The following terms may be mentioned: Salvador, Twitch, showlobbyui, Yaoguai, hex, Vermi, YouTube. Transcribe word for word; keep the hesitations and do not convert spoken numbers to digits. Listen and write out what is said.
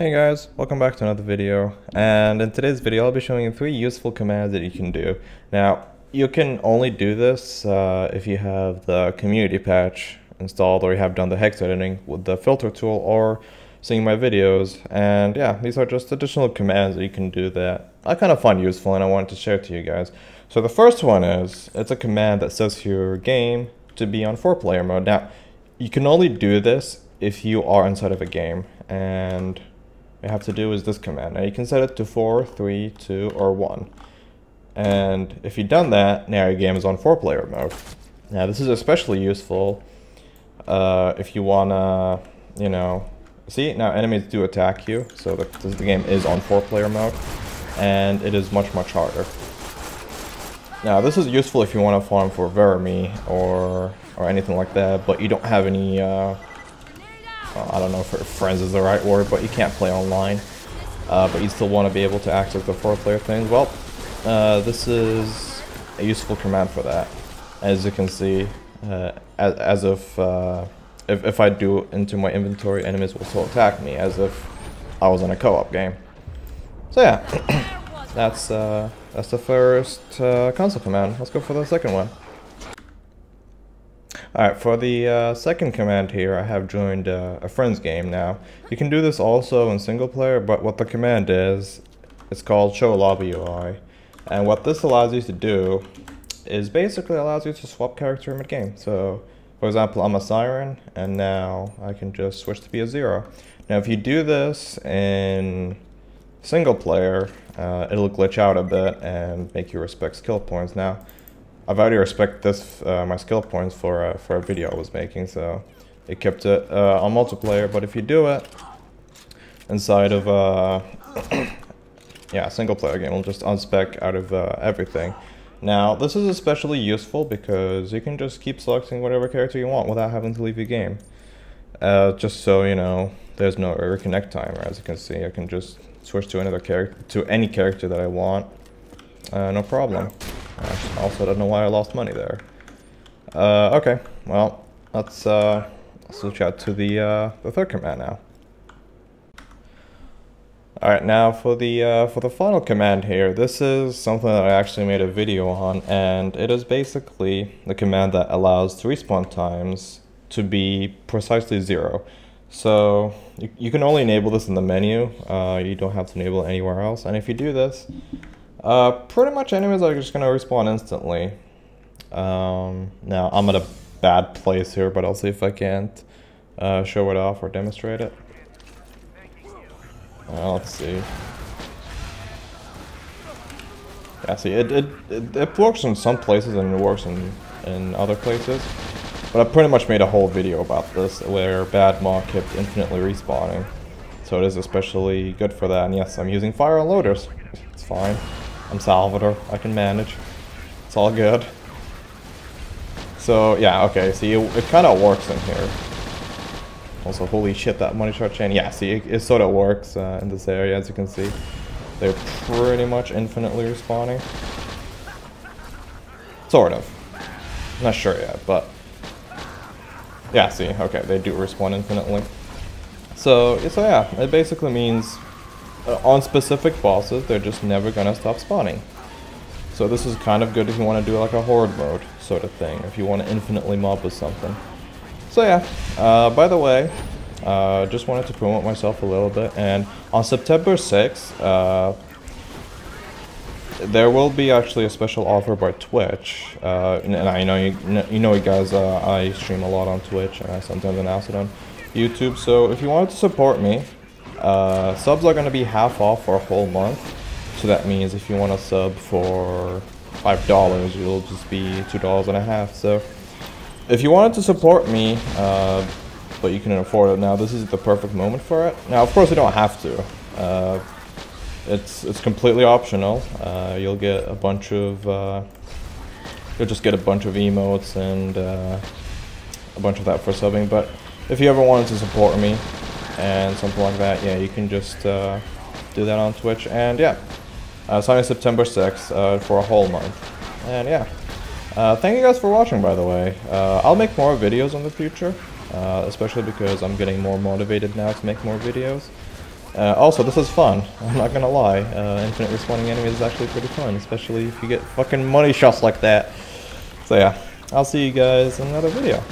Hey guys, welcome back to another video, and in today's video I'll be showing you three useful commands that you can do. Now, you can only do this uh, if you have the community patch installed or you have done the hex editing with the filter tool or seeing my videos, and yeah, these are just additional commands that you can do that I kind of find useful and I wanted to share to you guys. So the first one is, it's a command that sets your game to be on four player mode. Now, you can only do this if you are inside of a game, and you have to do is this command. Now you can set it to four, three, two, or one. And if you've done that, now your game is on four player mode. Now this is especially useful uh, if you wanna, you know, see, now enemies do attack you, so the, the game is on four player mode, and it is much, much harder. Now this is useful if you wanna farm for Vermi or, or anything like that, but you don't have any, uh, I don't know if friends is the right word, but you can't play online, uh, but you still want to be able to access the four player things. Well, uh, this is a useful command for that. As you can see, uh, as, as if, uh, if if I do into my inventory, enemies will still attack me, as if I was in a co-op game. So yeah, that's uh, that's the first uh, console command. Let's go for the second one. Alright, for the uh, second command here, I have joined uh, a friend's game now. You can do this also in single player, but what the command is, it's called showlobbyui. And what this allows you to do is basically allows you to swap character in mid-game. So, for example, I'm a siren, and now I can just switch to be a zero. Now, if you do this in single player, uh, it'll glitch out a bit and make you respect skill points. Now, I've already respected this, uh, my skill points for, uh, for a video I was making, so it kept it uh, on multiplayer. But if you do it inside of uh, yeah, single player game, it'll just unspec out of uh, everything. Now, this is especially useful because you can just keep selecting whatever character you want without having to leave your game. Uh, just so you know, there's no reconnect timer. As you can see, I can just switch to another character, to any character that I want, uh, no problem. I also don't know why I lost money there. Uh, okay, well, let's uh, switch out to the, uh, the third command now. Alright, now for the, uh, for the final command here, this is something that I actually made a video on, and it is basically the command that allows the respawn times to be precisely zero. So, you, you can only enable this in the menu, uh, you don't have to enable it anywhere else, and if you do this, Uh, pretty much enemies are just going to respawn instantly. Um, now, I'm at a bad place here, but I'll see if I can't uh, show it off or demonstrate it. Uh, let's see. Yeah, see, it, it, it, it works in some places and it works in, in other places. But I pretty much made a whole video about this, where bad mob kept infinitely respawning. So it is especially good for that, and yes, I'm using fire and loaders. It's fine. I'm Salvador, I can manage. It's all good. So, yeah, okay, see, it, it kind of works in here. Also, holy shit, that money shot chain. Yeah, see, it, it sort of works uh, in this area, as you can see. They're pretty much infinitely respawning. Sort of. Not sure yet, but... yeah, see, okay, they do respawn infinitely. So, so yeah, it basically means... on specific bosses, they're just never gonna stop spawning. So this is kind of good if you want to do like a horde mode sort of thing, if you want to infinitely mob with something. So yeah, uh, by the way, uh, just wanted to promote myself a little bit, and on September sixth, uh, there will be actually a special offer by Twitch, uh, and, and I know you, you know you guys, uh, I stream a lot on Twitch, and I sometimes announce it on YouTube, so if you wanted to support me, Uh, subs are going to be half off for a whole month, so that means if you want to sub for five dollars, you'll just be two dollars and a half. So if you wanted to support me, uh, but you can afford it now, this is the perfect moment for it. Now, of course, you don't have to. Uh, it's it's completely optional. Uh, you'll get a bunch of uh, you'll just get a bunch of emotes and uh, a bunch of that for subbing. But if you ever wanted to support me and something like that, yeah, you can just uh, do that on Twitch, and yeah, uh, sign up September sixth uh, for a whole month, and yeah, uh, thank you guys for watching, by the way. uh, I'll make more videos in the future, uh, especially because I'm getting more motivated now to make more videos, Uh, also, this is fun. I'm not gonna lie. Uh, infinite respawning enemies is actually pretty fun, especially if you get fucking money shots like that. So yeah, I'll see you guys in another video.